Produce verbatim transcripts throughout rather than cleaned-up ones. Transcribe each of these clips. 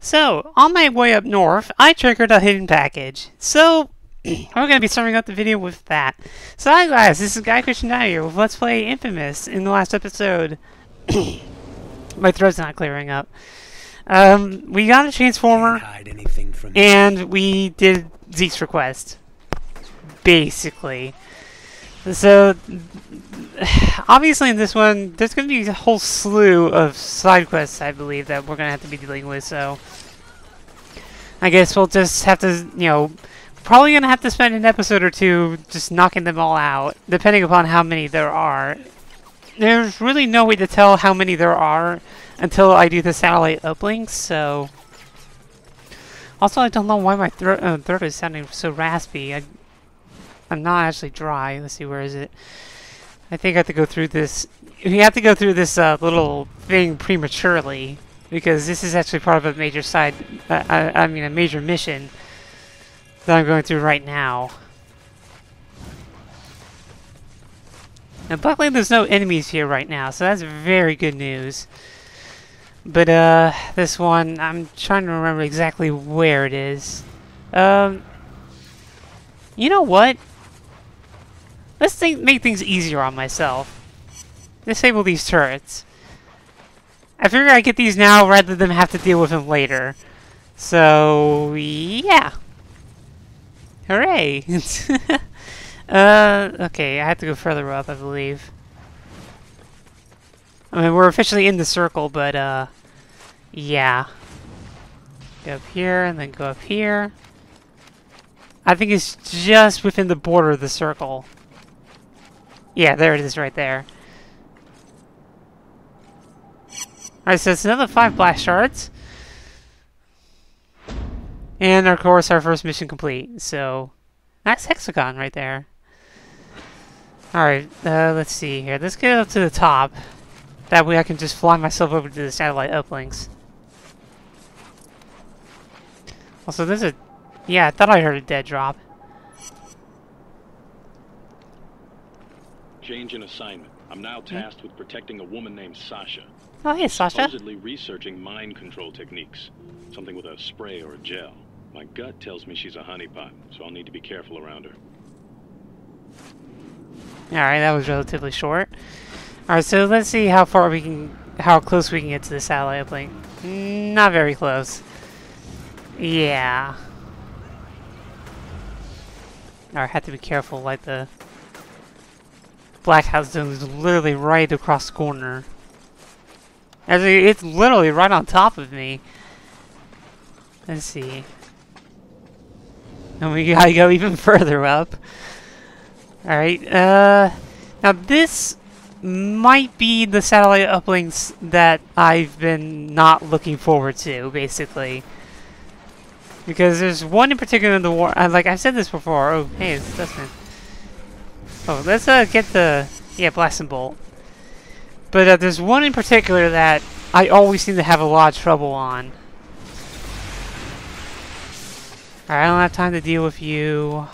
So, on my way up north, I triggered a hidden package. So, we're going to be starting up the video with that. So hi guys, this is Guy Christian Dyer with Let's Play Infamous. In the last episode... my throat's not clearing up. Um, we got a transformer, and we did Zeke's request. Basically. So, obviously in this one, there's going to be a whole slew of side quests, I believe, that we're going to have to be dealing with, so... I guess we'll just have to, you know... probably going to have to spend an episode or two just knocking them all out, depending upon how many there are. There's really no way to tell how many there are until I do the satellite uplinks, so... Also, I don't know why my thro uh, throat is sounding so raspy. I I'm not actually dry. Let's see, where is it? I think I have to go through this... We have to go through this uh, little thing prematurely, because this is actually part of a major side... Uh, I, I mean, a major mission that I'm going through right now. Now, luckily there's no enemies here right now, so that's very good news. But, uh, this one, I'm trying to remember exactly where it is. Um... You know what? Let's think, make things easier on myself. Disable these turrets. I figure I get these now rather than have to deal with them later. So, yeah. Hooray! uh, okay, I have to go further up, I believe. I mean, we're officially in the circle, but, uh, yeah. Go up here, and then go up here. I think it's just within the border of the circle. Yeah, there it is right there. Alright, so it's another five blast shards. And of course, our first mission complete. So, that's Hexagon right there. Alright, uh, let's see here. Let's get up to the top. That way I can just fly myself over to the satellite uplinks. Also, there's a... yeah, I thought I heard a dead drop. Change in assignment. I'm now tasked with protecting a woman named Sasha. Oh, hey, Sasha. Supposedly researching mind control techniques. Something with a spray or a gel. My gut tells me she's a honeypot, so I'll need to be careful around her. Alright, that was relatively short. Alright, so let's see how far we can... how close we can get to the satellite uplink. Not very close. Yeah. I have to be careful, like the Black House Zone is literally right across the corner. As it's literally right on top of me. Let's see. And we gotta go even further up. Alright, uh... now this might be the satellite uplinks that I've been not looking forward to, basically. Because there's one in particular in the war. Uh, like I've said this before. Oh, hey, it's Justin. Oh, let's uh, get the yeah Blast and Bolt. But uh, there's one in particular that I always seem to have a lot of trouble on. All right, I don't have time to deal with you.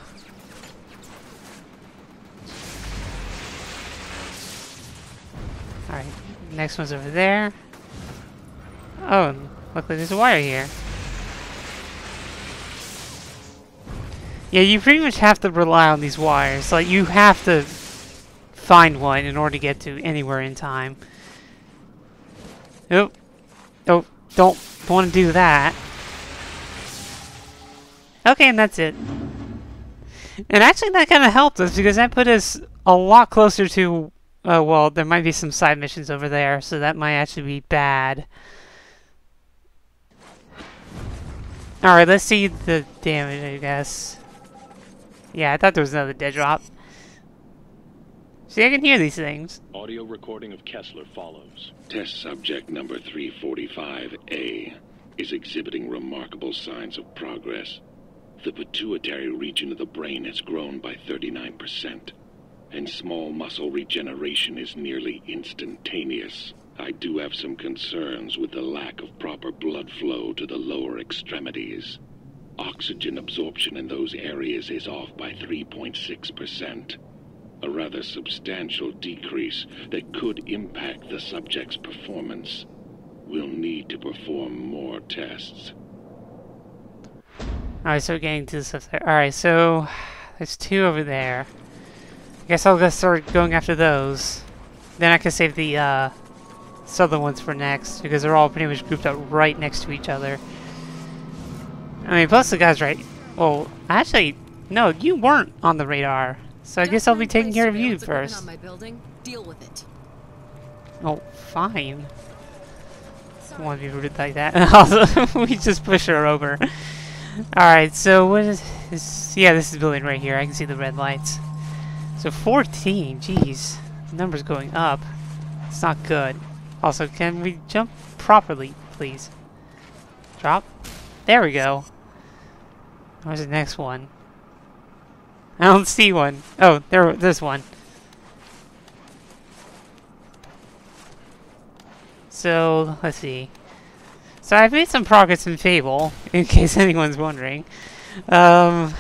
All right, next one's over there. Oh, luckily there's a wire here. Yeah, you pretty much have to rely on these wires. Like, you have to find one in order to get to anywhere in time. Oh, oh, don't want to do that. Okay, and that's it. And actually, that kind of helped us because that put us a lot closer to... Uh, well, there might be some side missions over there, so that might actually be bad. Alright, let's see the damage, I guess. Yeah, I thought there was another dead drop. See, I can hear these things. Audio recording of Kessler follows. Test subject number three forty-five A is exhibiting remarkable signs of progress. The pituitary region of the brain has grown by thirty-nine percent, and small muscle regeneration is nearly instantaneous. I do have some concerns with the lack of proper blood flow to the lower extremities. Oxygen absorption in those areas is off by three point six percent, a rather substantial decrease that could impact the subject's performance. We'll need to perform more tests. Alright, so getting to the stuff there. Alright, so there's two over there. I guess I'll just start going after those. Then I can save the uh, southern ones for next, because they're all pretty much grouped up right next to each other. I mean, plus the guy's right. Well, actually, no, you weren't on the radar. So I guess I'll be taking care of you first. On my building. Deal with it. Oh, fine. Don't want to be rude like that. Also, we just push her over. Alright, so what is this? Yeah, this is building right here. I can see the red lights. So fourteen, jeez. The number's going up. It's not good. Also, can we jump properly, please? Drop. There we go. Where's the next one? I don't see one. Oh, there, there's one. So, let's see. So I've made some progress in Fable, in case anyone's wondering. Um,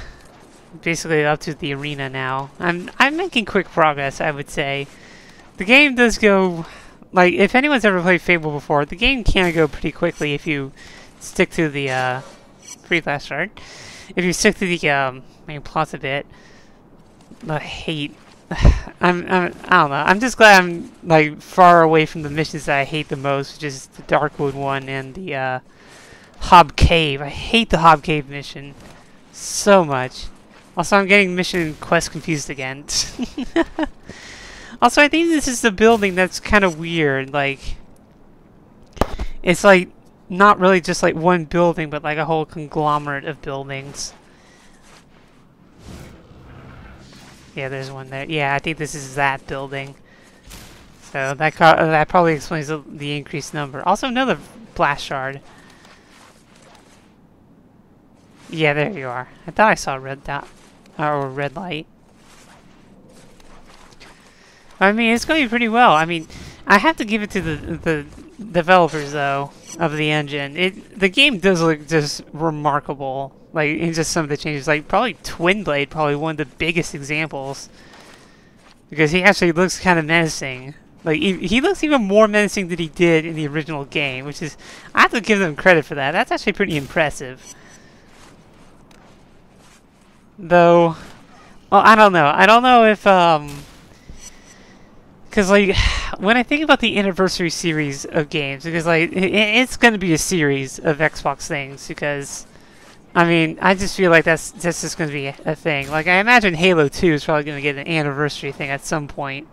basically up to the arena now. I'm, I'm making quick progress, I would say. The game does go... Like, if anyone's ever played Fable before, the game can go pretty quickly if you stick to the, uh... free flash start. If you stick to the, um, main plots a bit. I hate... I'm, I'm, I don't know. I'm just glad I'm like far away from the missions that I hate the most, which is the Darkwood one and the uh, Hob Cave. I hate the Hob Cave mission so much. Also, I'm getting mission quest confused again. Also, I think this is the building that's kind of weird. Like, it's like not really just like one building, but like a whole conglomerate of buildings. Yeah, there's one there. Yeah, I think this is that building. So that car that probably explains the, the increased number. Also, another blast shard. Yeah, there you are. I thought I saw a red dot or red light. I mean, it's going pretty well. I mean, I have to give it to the the developers though of the engine. It the game does look just remarkable. Like, in just some of the changes, like, probably Twinblade, probably one of the biggest examples. Because he actually looks kind of menacing. Like, he, he looks even more menacing than he did in the original game, which is... I have to give them credit for that. That's actually pretty impressive. Though... Well, I don't know. I don't know if, um... Because, like, when I think about the anniversary series of games, because, like, it, it's going to be a series of Xbox things, because... I mean, I just feel like that's, that's just going to be a, a thing. Like, I imagine Halo two is probably going to get an anniversary thing at some point.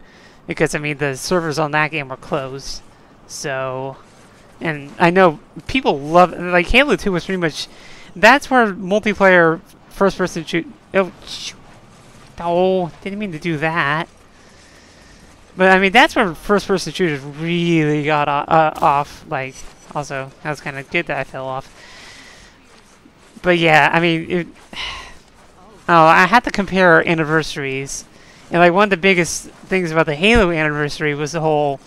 Because, I mean, the servers on that game are closed. So... And I know people love... Like, Halo two was pretty much... That's where multiplayer first-person shoot... Oh, oh, didn't mean to do that. But, I mean, that's where first-person shooters really got uh, off. Like, also, that was kind of good that I fell off. But yeah, I mean, it, oh, I had to compare anniversaries, and like one of the biggest things about the Halo anniversary was the whole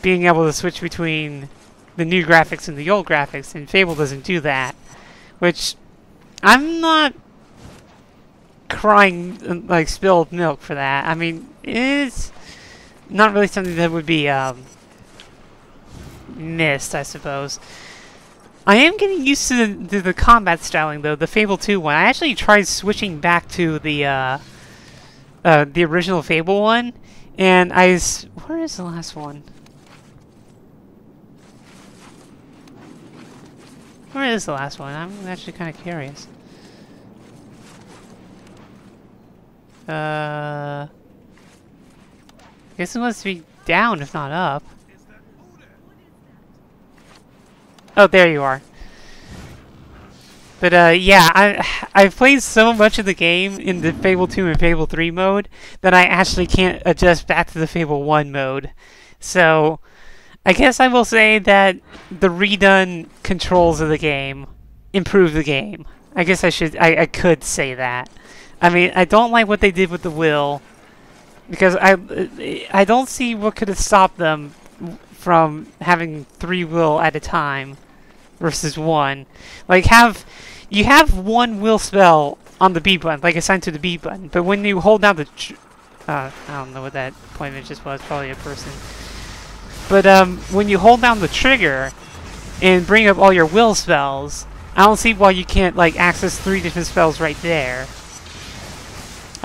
being able to switch between the new graphics and the old graphics, and Fable doesn't do that, which I'm not crying like spilled milk for that. I mean, it's not really something that would be um, missed, I suppose. I am getting used to the, to the combat styling, though, the Fable two one. I actually tried switching back to the uh, uh, the original Fable one, and I... S where is the last one? Where is the last one? I'm actually kind of curious. Uh, I guess it must be down, if not up. Oh, there you are. But, uh, yeah, I, I've played so much of the game in the Fable two and Fable three mode that I actually can't adjust back to the Fable one mode. So, I guess I will say that the redone controls of the game improve the game. I guess I should, I, I could say that. I mean, I don't like what they did with the will, because I, I don't see what could have stopped them from having three will at a time versus one. Like, have you have one will spell on the B button, like assigned to the B button, but when you hold down the tr uh, I don't know what that point just was, probably a person. But um, when you hold down the trigger, and bring up all your will spells, I don't see why you can't like access three different spells right there.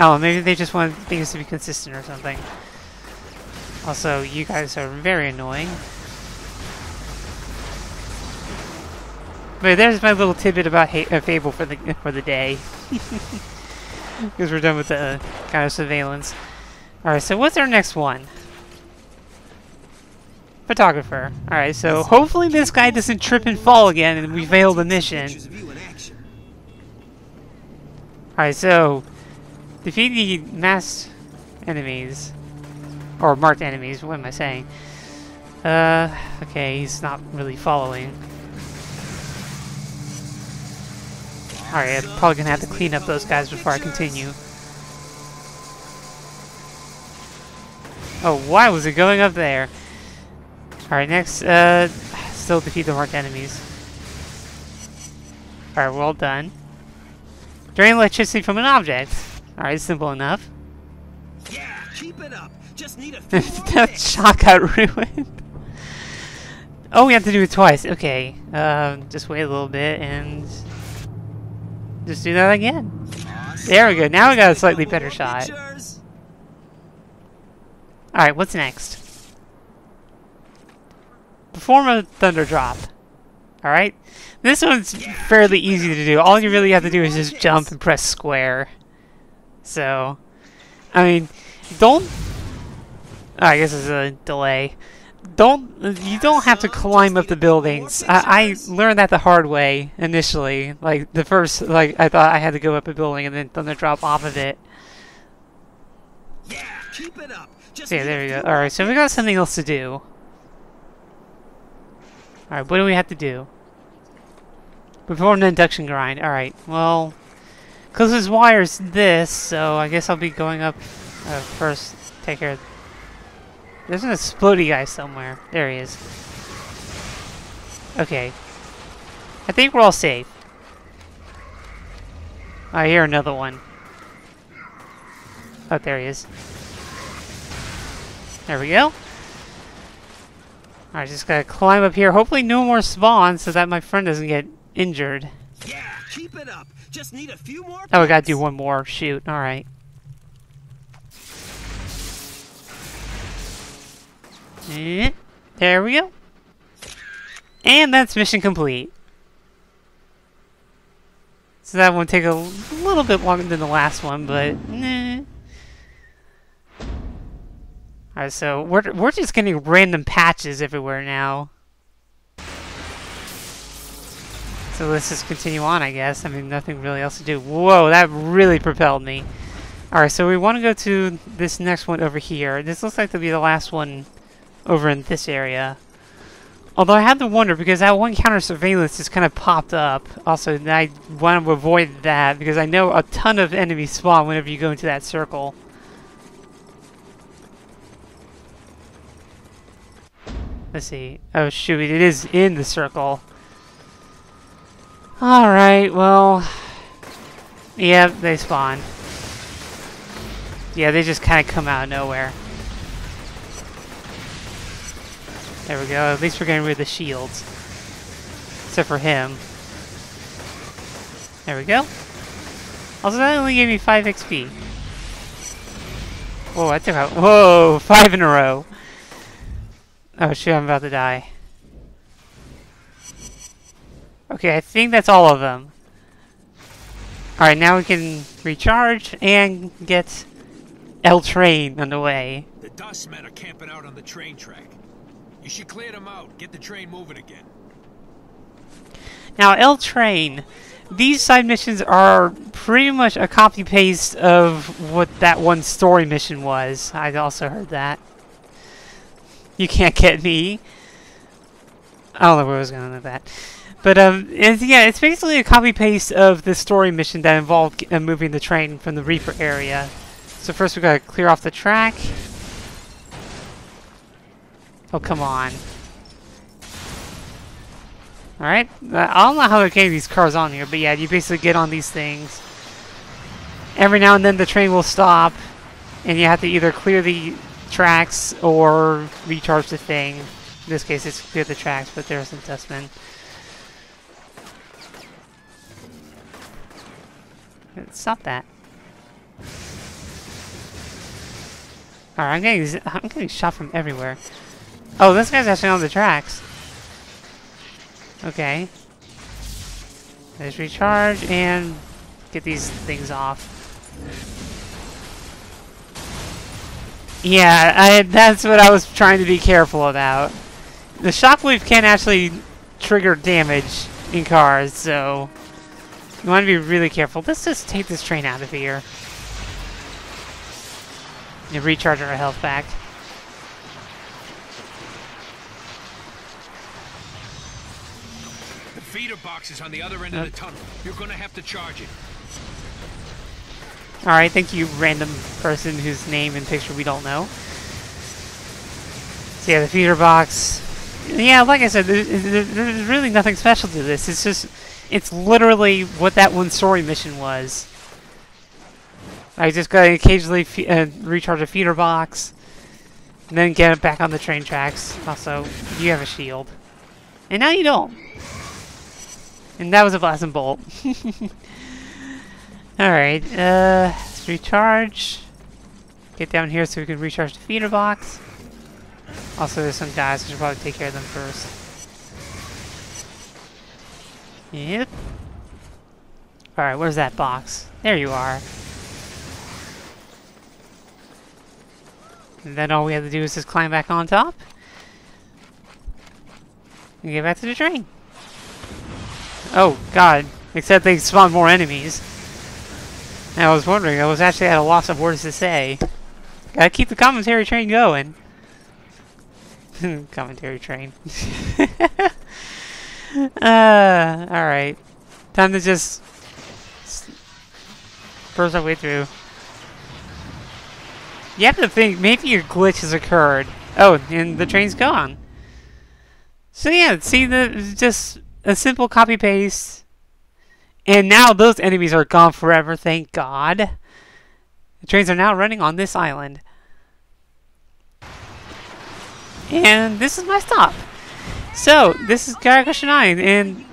Oh, maybe they just want things to be consistent or something. Also, you guys are very annoying. But there's my little tidbit about ha uh, Fable for the for the day, because we're done with the uh, kind of surveillance. All right, so what's our next one? Photographer. All right, so hopefully this guy doesn't trip and fall again, and we fail the mission. All right, so defeat the masked enemies or marked enemies. What am I saying? Uh, okay, he's not really following. Alright, I'm probably gonna have to clean up those guys before I continue. Oh, why was it going up there? Alright, next, uh, still defeat the marked enemies. Alright, we're all done. Drain electricity from an object. Alright, simple enough. Yeah, keep it up. Just need a few more that shot got ruined. Oh, we have to do it twice. Okay, um, just wait a little bit and just do that again. There we go. Now we got a slightly better shot. Alright, what's next? Perform a thunderdrop. Alright? This one's fairly easy to do. All you really have to do is just jump and press square. So, I mean, don't... Oh, I guess it's a delay. Don't you don't have to climb up the buildings. I, I learned that the hard way initially. Like the first, like I thought I had to go up a building and then thunder drop off of it. Yeah, keep it up. Just yeah, there we go. All right, so we got something else to do. All right, what do we have to do? Perform the induction grind. All right, well, closest wire is this, so I guess I'll be going up uh, first. Take care of. There's an explodey guy somewhere. There he is. Okay. I think we're all safe. I hear another one. Oh, there he is. There we go. Alright, just gotta climb up here. Hopefully no more spawns so that my friend doesn't get injured. Yeah, keep it up. Just need a few more. Oh, we gotta do one more. Shoot. Alright. There we go. And that's mission complete. So that one take a little bit longer than the last one, but nah. Alright, so we're, we're just getting random patches everywhere now. So let's just continue on, I guess. I mean, nothing really else to do. Whoa, that really propelled me. Alright, so we want to go to this next one over here. This looks like to be the last one over in this area. Although I had to wonder because that one counter surveillance just kind of popped up. Also, I want to avoid that because I know a ton of enemies spawn whenever you go into that circle. Let's see. Oh shoot, it is in the circle. Alright, well... yeah, they spawn. Yeah, they just kind of come out of nowhere. There we go, at least we're getting rid of the shields. Except for him. There we go. Also, that only gave me five X P. Whoa, I took out... whoa, five in a row! Oh shoot, I'm about to die. Okay, I think that's all of them. Alright, now we can recharge and get El Train underway. The dust men are camping out on the train track. You should clear them out. Get the train moving again. Now, El Train. These side missions are pretty much a copy-paste of what that one story mission was. I also heard that. You can't get me. I don't know where I was going with that. But, um, it's, yeah, it's basically a copy-paste of the story mission that involved uh, moving the train from the Reaper area. So first we've got to clear off the track. Oh, come on. Alright. I don't know how they gave these cars on here, but yeah, you basically get on these things. Every now and then the train will stop, and you have to either clear the tracks or recharge the thing. In this case, it's clear the tracks, but there are some dustmen. Stop that. Alright, I'm getting I'm getting shot from everywhere. Oh, this guy's actually on the tracks. Okay. Let's recharge and get these things off. Yeah, I, that's what I was trying to be careful about. The shockwave can actually trigger damage in cars, so you want to be really careful. Let's just take this train out of here. And recharge our health back. The feeder box is on the other end oh. of the tunnel. You're going to have to charge it. Alright, thank you, random person whose name and picture we don't know. So yeah, the feeder box. Yeah, like I said, there's, there's really nothing special to this. It's just, it's literally what that one story mission was. I just gotta occasionally fe uh, recharge a feeder box, and then get it back on the train tracks. Also, you have a shield. And now you don't. And that was a Blast and Bolt. Alright, uh, let's recharge. Get down here so we can recharge the feeder box. Also, there's some guys, I should probably take care of them first. Yep. Alright, where's that box? There you are. And then all we have to do is just climb back on top. And get back to the train. Oh, God. Except they spawn more enemies. I was wondering, I was actually at a loss of words to say. Gotta keep the commentary train going. Commentary train. uh, Alright. Time to just burst our way through. You have to think, maybe your glitch has occurred. Oh, and the train's gone. So yeah, see, the just a simple copy-paste. And now those enemies are gone forever, thank God. The trains are now running on this island. And this is my stop. So, this is Gaiacrusher nine, and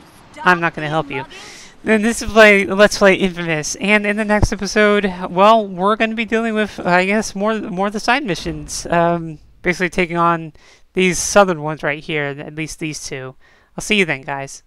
I'm not going to help you. And this is play, Let's Play Infamous. And in the next episode, well, we're going to be dealing with, I guess, more, more of the side missions. Um, basically taking on these southern ones right here, at least these two. I'll see you then, guys.